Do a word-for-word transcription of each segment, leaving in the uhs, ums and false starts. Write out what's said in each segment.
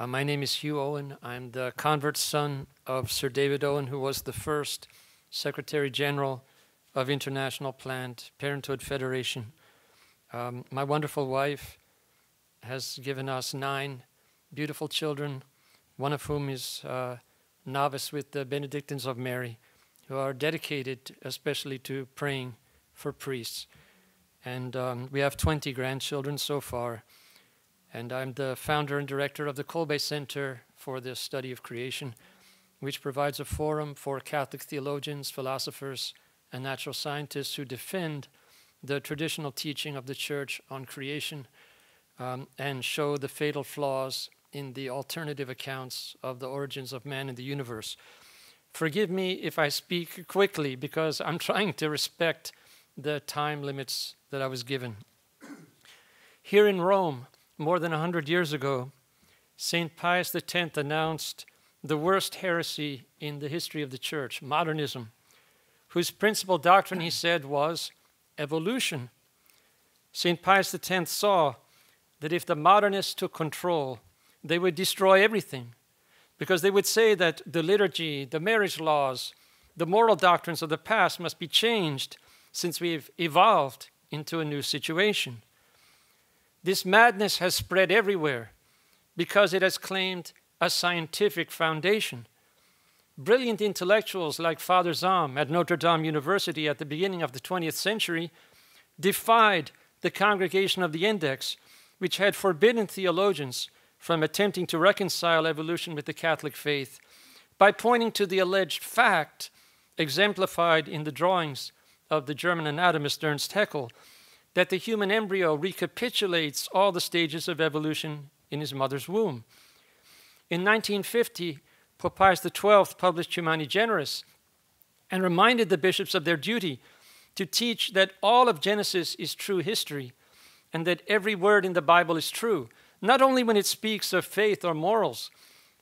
Uh, my name is Hugh Owen. I'm the convert son of Sir David Owen, who was the first Secretary General of International Planned Parenthood Federation. Um, my wonderful wife has given us nine beautiful children, one of whom is uh, novice with the Benedictines of Mary, who are dedicated especially to praying for priests. And um, we have twenty grandchildren so far. And I'm the founder and director of the Kolbe Center for the Study of Creation, which provides a forum for Catholic theologians, philosophers, and natural scientists who defend the traditional teaching of the Church on creation um, and show the fatal flaws in the alternative accounts of the origins of man and the universe. Forgive me if I speak quickly, because I'm trying to respect the time limits that I was given. Here in Rome, more than one hundred years ago, Saint Pius the tenth announced the worst heresy in the history of the Church, modernism, whose principal doctrine, he said, was evolution. Saint Pius the tenth saw that if the modernists took control, they would destroy everything, because they would say that the liturgy, the marriage laws, the moral doctrines of the past must be changed since we've evolved into a new situation. This madness has spread everywhere because it has claimed a scientific foundation. Brilliant intellectuals like Father Zahm at Notre Dame University at the beginning of the twentieth century defied the Congregation of the Index, which had forbidden theologians from attempting to reconcile evolution with the Catholic faith by pointing to the alleged fact exemplified in the drawings of the German anatomist Ernst Haeckel that the human embryo recapitulates all the stages of evolution in his mother's womb. In nineteen fifty, Pope Pius the twelfth published Humani Generis and reminded the bishops of their duty to teach that all of Genesis is true history and that every word in the Bible is true, not only when it speaks of faith or morals,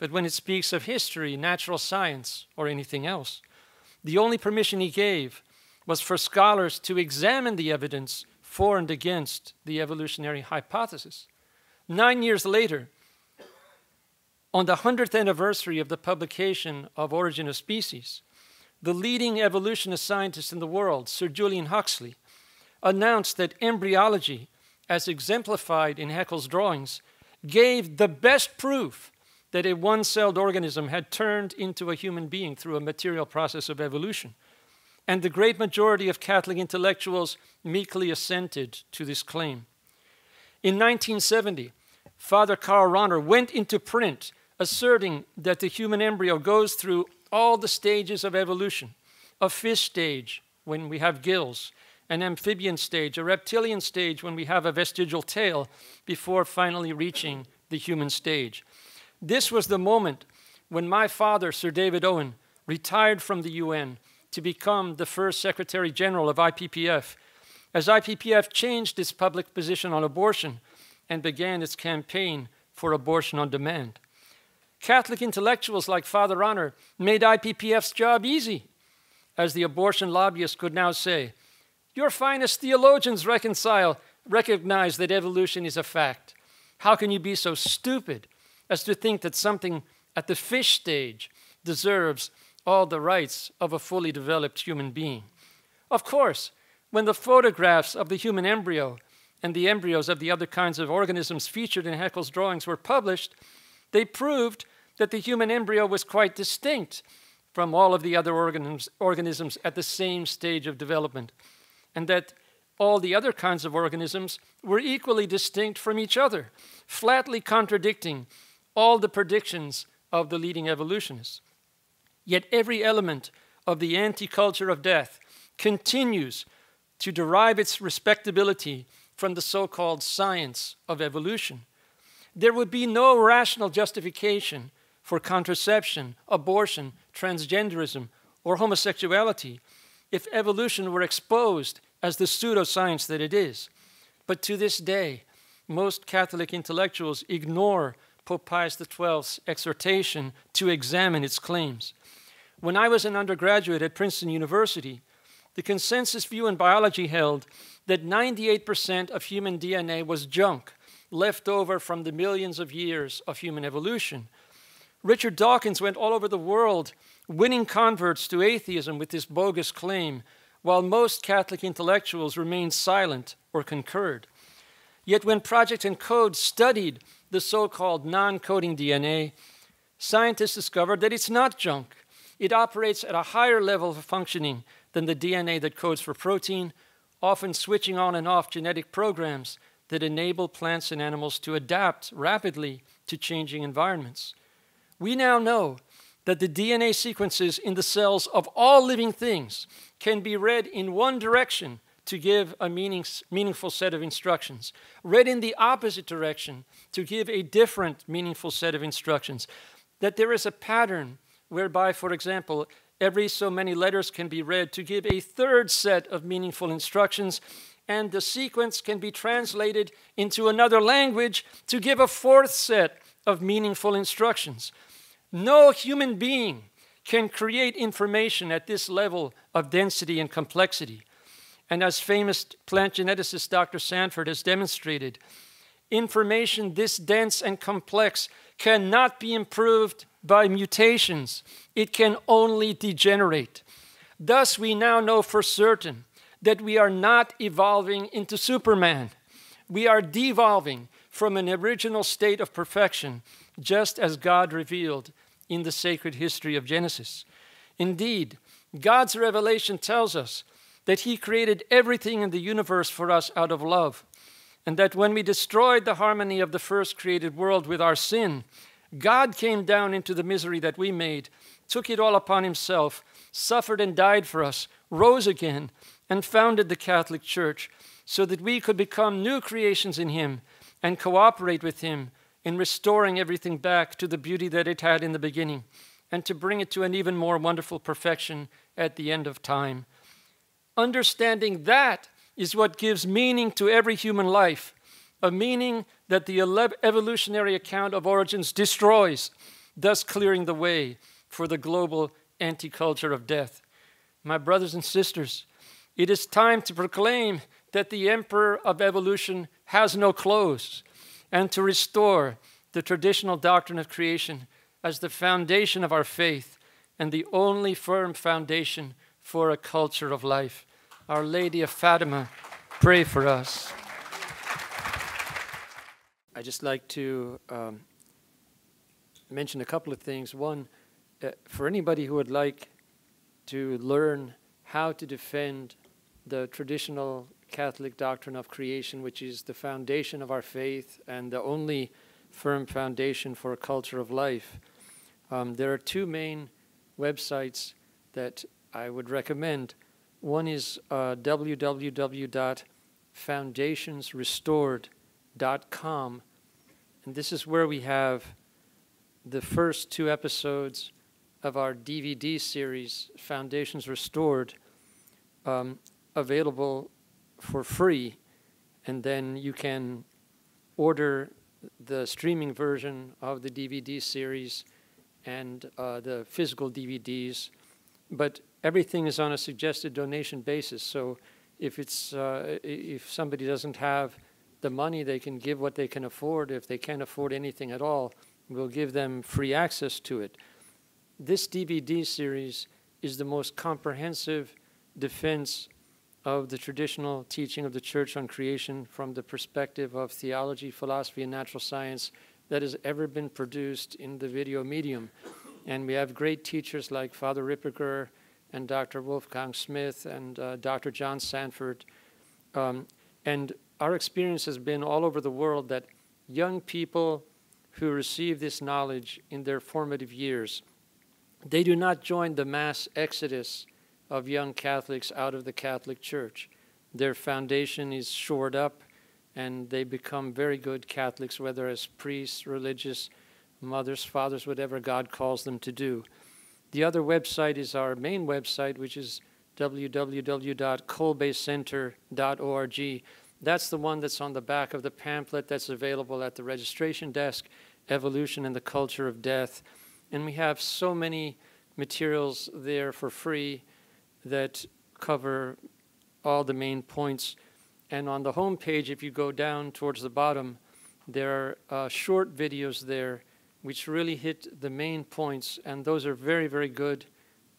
but when it speaks of history, natural science, or anything else. The only permission he gave was for scholars to examine the evidence for and against the evolutionary hypothesis. Nine years later, on the one hundredth anniversary of the publication of Origin of Species, the leading evolutionist scientist in the world, Sir Julian Huxley, announced that embryology, as exemplified in Haeckel's drawings, gave the best proof that a one-celled organism had turned into a human being through a material process of evolution. And the great majority of Catholic intellectuals meekly assented to this claim. In nineteen seventy, Father Karl Rahner went into print asserting that the human embryo goes through all the stages of evolution, a fish stage when we have gills, an amphibian stage, a reptilian stage when we have a vestigial tail, before finally reaching the human stage. This was the moment when my father, Sir David Owen, retired from the U N to become the first Secretary General of I P P F, as I P P F changed its public position on abortion and began its campaign for abortion on demand. Catholic intellectuals like Father Honor made I P P F's job easy, as the abortion lobbyists could now say, "Your finest theologians reconcile, recognize that evolution is a fact. How can you be so stupid as to think that something at the fish stage deserves all the rights of a fully developed human being?" Of course, when the photographs of the human embryo and the embryos of the other kinds of organisms featured in Haeckel's drawings were published, they proved that the human embryo was quite distinct from all of the other organisms, organisms at the same stage of development, and that all the other kinds of organisms were equally distinct from each other, flatly contradicting all the predictions of the leading evolutionists. Yet every element of the anti-culture of death continues to derive its respectability from the so-called science of evolution. There would be no rational justification for contraception, abortion, transgenderism, or homosexuality if evolution were exposed as the pseudoscience that it is. But to this day, most Catholic intellectuals ignore Pope Pius the twelfth's exhortation to examine its claims. When I was an undergraduate at Princeton University, the consensus view in biology held that ninety-eight percent of human D N A was junk, left over from the millions of years of human evolution. Richard Dawkins went all over the world winning converts to atheism with this bogus claim, while most Catholic intellectuals remained silent or concurred. Yet when Project ENCODE studied the so-called non-coding D N A, scientists discovered that it's not junk. It operates at a higher level of functioning than the D N A that codes for protein, often switching on and off genetic programs that enable plants and animals to adapt rapidly to changing environments. We now know that the D N A sequences in the cells of all living things can be read in one direction to give a meaning, meaningful set of instructions, read in the opposite direction to give a different meaningful set of instructions, that there is a pattern whereby, for example, every so many letters can be read to give a third set of meaningful instructions, and the sequence can be translated into another language to give a fourth set of meaningful instructions. No human being can create information at this level of density and complexity. And as famous plant geneticist Doctor Sanford has demonstrated, information this dense and complex cannot be improved by mutations. It can only degenerate. Thus, we now know for certain that we are not evolving into Superman. We are devolving from an original state of perfection, just as God revealed in the sacred history of Genesis. Indeed, God's revelation tells us that He created everything in the universe for us out of love, and that when we destroyed the harmony of the first created world with our sin, God came down into the misery that we made, took it all upon Himself, suffered and died for us, rose again, and founded the Catholic Church so that we could become new creations in Him and cooperate with Him in restoring everything back to the beauty that it had in the beginning, and to bring it to an even more wonderful perfection at the end of time. Understanding that is what gives meaning to every human life, a meaning that the evolutionary account of origins destroys, thus clearing the way for the global anti-culture of death. My brothers and sisters, it is time to proclaim that the emperor of evolution has no clothes, and to restore the traditional doctrine of creation as the foundation of our faith and the only firm foundation for a culture of life. Our Lady of Fatima, pray for us. I'd just like to um, mention a couple of things. One, uh, for anybody who would like to learn how to defend the traditional Catholic doctrine of creation, which is the foundation of our faith and the only firm foundation for a culture of life, um, there are two main websites that I would recommend. One is uh, w w w dot foundations restored dot com, and this is where we have the first two episodes of our D V D series, Foundations Restored, um, available for free, and then you can order the streaming version of the D V D series and uh, the physical D V Ds, but everything is on a suggested donation basis. So if it's uh, if somebody doesn't have the money, they can give what they can afford. If they can't afford anything at all, we'll give them free access to it. This D V D series is the most comprehensive defense of the traditional teaching of the Church on creation from the perspective of theology, philosophy, and natural science that has ever been produced in the video medium. And we have great teachers like Father Ripperger and Doctor Wolfgang Smith and uh, Doctor John Sanford. Um, and our experience has been all over the world that young people who receive this knowledge in their formative years, they do not join the mass exodus of young Catholics out of the Catholic Church. Their foundation is shored up, and they become very good Catholics, whether as priests, religious, mothers, fathers, whatever God calls them to do. The other website is our main website, which is w w w dot kolbe center dot org. That's the one that's on the back of the pamphlet that's available at the registration desk, Evolution and the Culture of Death. And we have so many materials there for free that cover all the main points. And on the home page, if you go down towards the bottom, There are uh, short videos there which really hit the main points, and those are very, very good,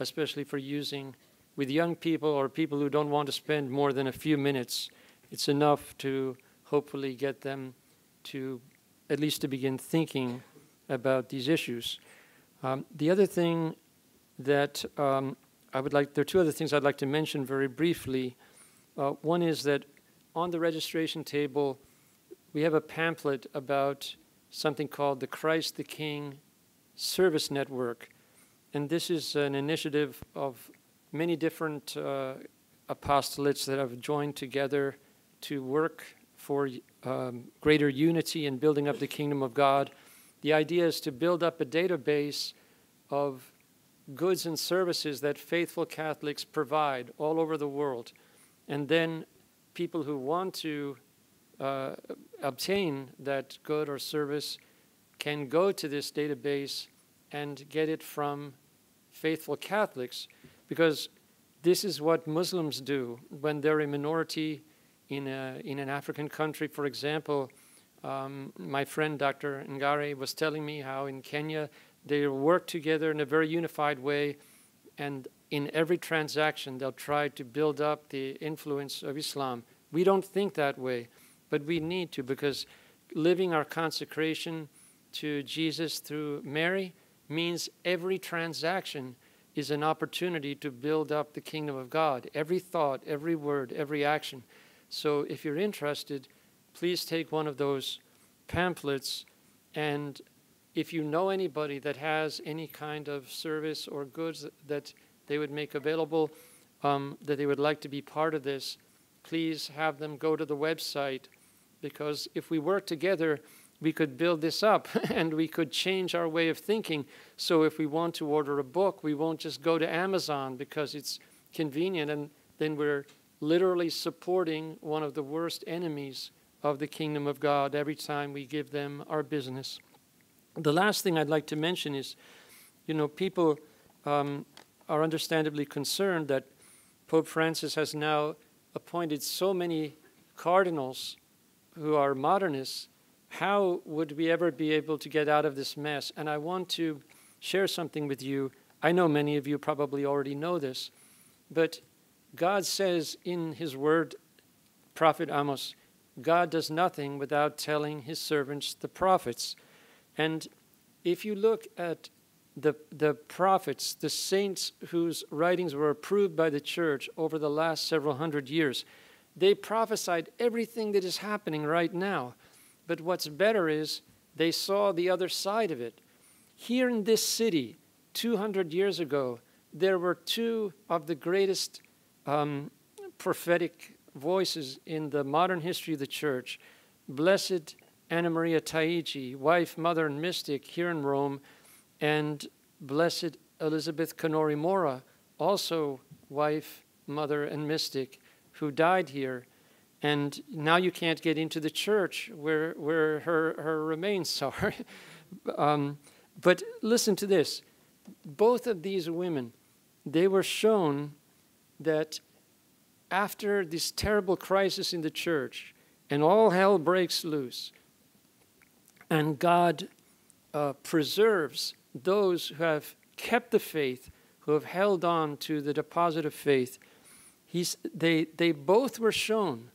especially for using with young people or people who don't want to spend more than a few minutes. It's enough to hopefully get them to at least to begin thinking about these issues. Um, the other thing that um, I would like, there are two other things I'd like to mention very briefly. Uh, one is that on the registration table, we have a pamphlet about something called the Christ the King Service Network. And this is an initiative of many different uh, apostolates that have joined together to work for um, greater unity and building up the kingdom of God. The idea is to build up a database of goods and services that faithful Catholics provide all over the world. And then people who want to uh, obtain that good or service can go to this database and get it from faithful Catholics, because this is what Muslims do when they're a minority in, a, in an African country. For example, um, my friend Doctor Ngari was telling me how in Kenya they work together in a very unified way, and in every transaction they'll try to build up the influence of Islam. We don't think that way, but we need to, because living our consecration to Jesus through Mary means every transaction is an opportunity to build up the kingdom of God, every thought, every word, every action. So if you're interested, please take one of those pamphlets, and if you know anybody that has any kind of service or goods that they would make available, um, that they would like to be part of this, please have them go to the website, because if we work together, we could build this up and we could change our way of thinking. So if we want to order a book, we won't just go to Amazon because it's convenient, and then we're literally supporting one of the worst enemies of the kingdom of God every time we give them our business. The last thing I'd like to mention is, you know, people um, are understandably concerned that Pope Francis has now appointed so many cardinals who are modernists. How would we ever be able to get out of this mess? And I want to share something with you. I know many of you probably already know this, but God says in his word, Prophet Amos, God does nothing without telling his servants, the prophets. And if you look at the, the prophets, the saints whose writings were approved by the church over the last several hundred years, they prophesied everything that is happening right now. But what's better is they saw the other side of it. Here in this city, two hundred years ago, there were two of the greatest um, prophetic voices in the modern history of the church. Blessed Anna Maria Taigi, wife, mother, and mystic here in Rome, and Blessed Elizabeth Canori Mora, also wife, mother, and mystic, who died here. And now you can't get into the church where, where her, her remains are. um, but listen to this. Both of these women, they were shown that after this terrible crisis in the church, and all hell breaks loose, and God uh, preserves those who have kept the faith, who have held on to the deposit of faith. He's, they, they both were shown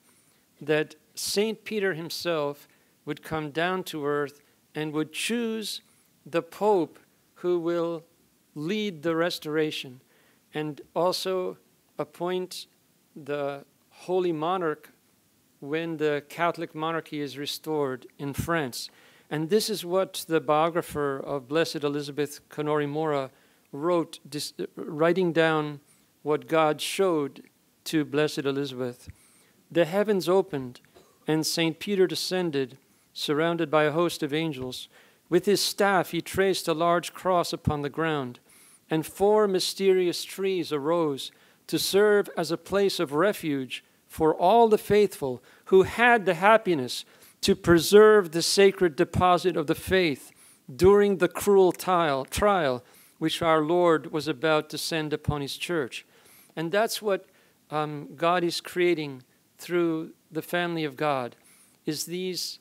that Saint Peter himself would come down to earth and would choose the Pope who will lead the restoration, and also appoint the Holy Monarch when the Catholic monarchy is restored in France. And this is what the biographer of Blessed Elizabeth Canori Mora wrote, this, writing down what God showed to Blessed Elizabeth. The heavens opened, and Saint Peter descended, surrounded by a host of angels. With his staff he traced a large cross upon the ground, and four mysterious trees arose to serve as a place of refuge for all the faithful who had the happiness to preserve the sacred deposit of the faith during the cruel trial which our Lord was about to send upon his church. And that's what um, God is creating through the family of God, is these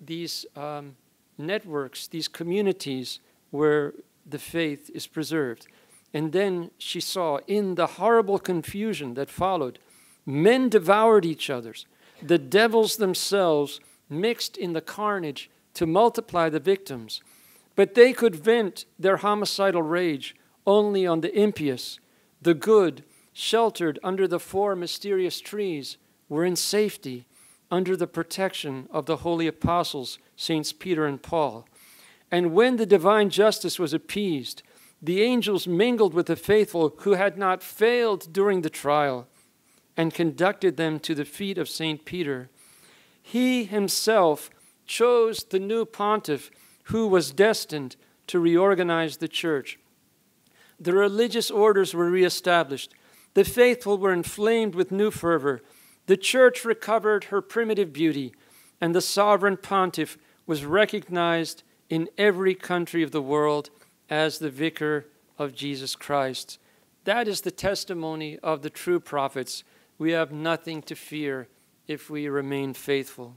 these um, networks, these communities where the faith is preserved. And then she saw, in the horrible confusion that followed, men devoured each other. The devils themselves mixed in the carnage to multiply the victims. But they could vent their homicidal rage only on the impious. The good, sheltered under the four mysterious trees, were in safety under the protection of the holy apostles, Saints Peter and Paul. And when the divine justice was appeased, the angels mingled with the faithful who had not failed during the trial and conducted them to the feet of Saint Peter. He himself chose the new pontiff who was destined to reorganize the church. The religious orders were reestablished. The faithful were inflamed with new fervor. The church recovered her primitive beauty, and the sovereign pontiff was recognized in every country of the world as the vicar of Jesus Christ. That is the testimony of the true prophets. We have nothing to fear if we remain faithful.